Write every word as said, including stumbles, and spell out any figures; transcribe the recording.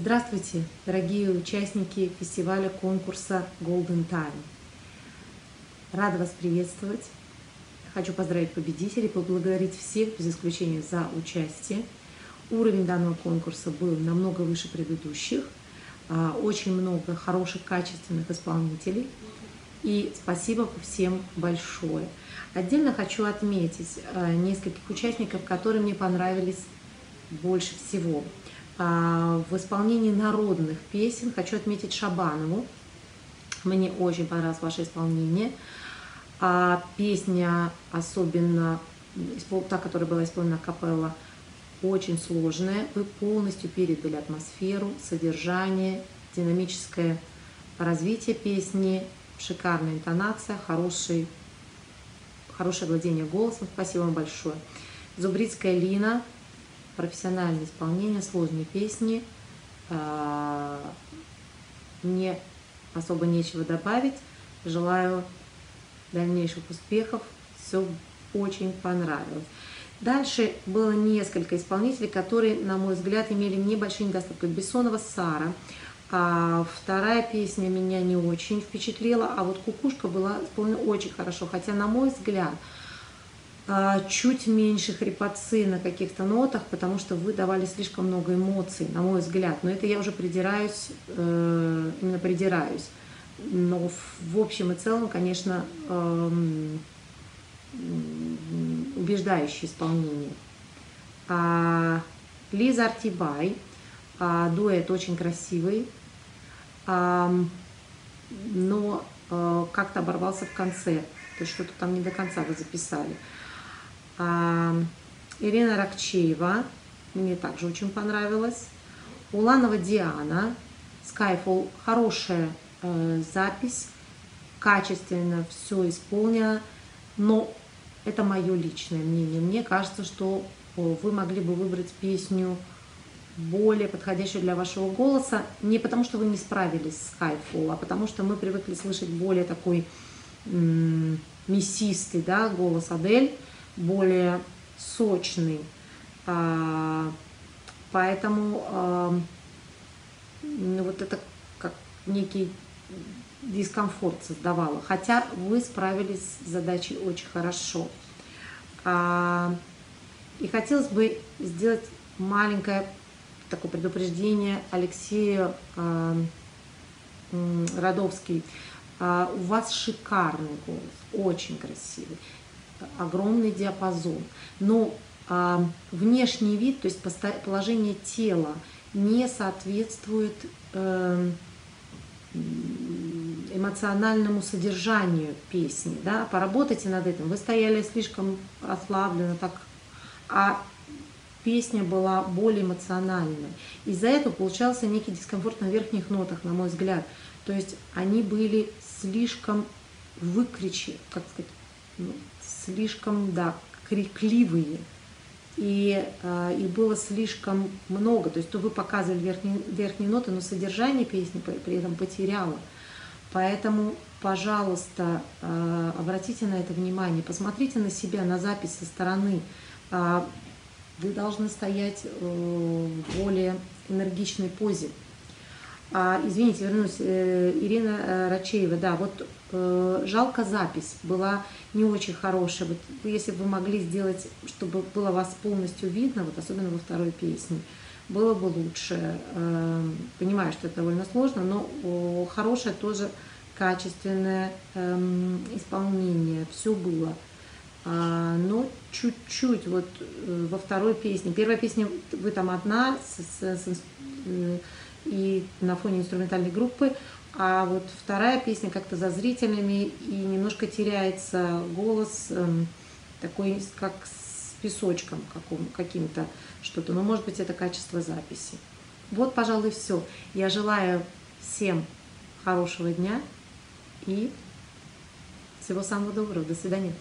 Здравствуйте, дорогие участники фестиваля конкурса Golden Time. Рада вас приветствовать. Хочу поздравить победителей, поблагодарить всех, без исключения, за участие. Уровень данного конкурса был намного выше предыдущих. Очень много хороших, качественных исполнителей. И спасибо всем большое. Отдельно хочу отметить нескольких участников, которые мне понравились больше всего. В исполнении народных песен хочу отметить Шабанову. Мне очень понравилось ваше исполнение. А песня, особенно та, которая была исполнена акапелла, очень сложная. Вы полностью передали атмосферу, содержание, динамическое развитие песни, шикарная интонация, хороший, хорошее владение голосом. Спасибо вам большое. Зубрицкая Лина. Профессиональное исполнение, сложные песни. Мне особо нечего добавить. Желаю дальнейших успехов. Все очень понравилось. Дальше было несколько исполнителей, которые, на мой взгляд, имели небольшие недостатки. Бессонова Сара. А вторая песня меня не очень впечатлила, а вот «Кукушка» была исполнена очень хорошо. Хотя, на мой взгляд, чуть меньше хрипотцы на каких-то нотах, потому что вы давали слишком много эмоций, на мой взгляд. Но это я уже придираюсь, именно придираюсь. Но в общем и целом, конечно, убеждающее исполнение. Лиза Артибай. Дуэт очень красивый, но как-то оборвался в конце. То есть что-то там не до конца вы записали. Ирина Ракчеева, мне также очень понравилась. Уланова Диана, Skyfall, хорошая э, запись, качественно все исполнено, но это мое личное мнение. Мне кажется, что вы могли бы выбрать песню более подходящую для вашего голоса, не потому что вы не справились с Skyfall, а потому что мы привыкли слышать более такой э, мясистый, да, голос Адель, более сочный, поэтому ну, вот это как некий дискомфорт создавало, хотя вы справились с задачей очень хорошо. И хотелось бы сделать маленькое такое предупреждение Алексею Родовский. У вас шикарный голос, очень красивый, огромный диапазон, но а, внешний вид, то есть положение тела, не соответствует э, эмоциональному содержанию песни, да? Поработайте над этим. Вы стояли слишком расслабленно, так, а песня была более эмоциональной. Из-за этого получался некий дискомфорт на верхних нотах, на мой взгляд. То есть они были слишком выкричи, как сказать, слишком, да, крикливые, и, э, и было слишком много, то есть то вы показывали верхние, верхние ноты, но содержание песни при этом потеряло. Поэтому, пожалуйста, э, обратите на это внимание, посмотрите на себя, на запись со стороны. Э, вы должны стоять э, в более энергичной позе. А, извините, вернусь, э, Ирина э, Рачеева, да, вот э, жалко, запись была не очень хорошая. Вот, если бы вы могли сделать, чтобы было вас полностью видно, вот особенно во второй песне, было бы лучше. Э, понимаю, что это довольно сложно, но э, хорошее тоже качественное э, исполнение, все было. А, но чуть-чуть вот э, во второй песне, первая песня, вы там одна, с, с, с, э, и на фоне инструментальной группы, а вот вторая песня как-то за зрителями, и немножко теряется голос, эм, такой как с песочком каким-то что-то, но может быть это качество записи. Вот, пожалуй, все. Я желаю всем хорошего дня и всего самого доброго. До свидания.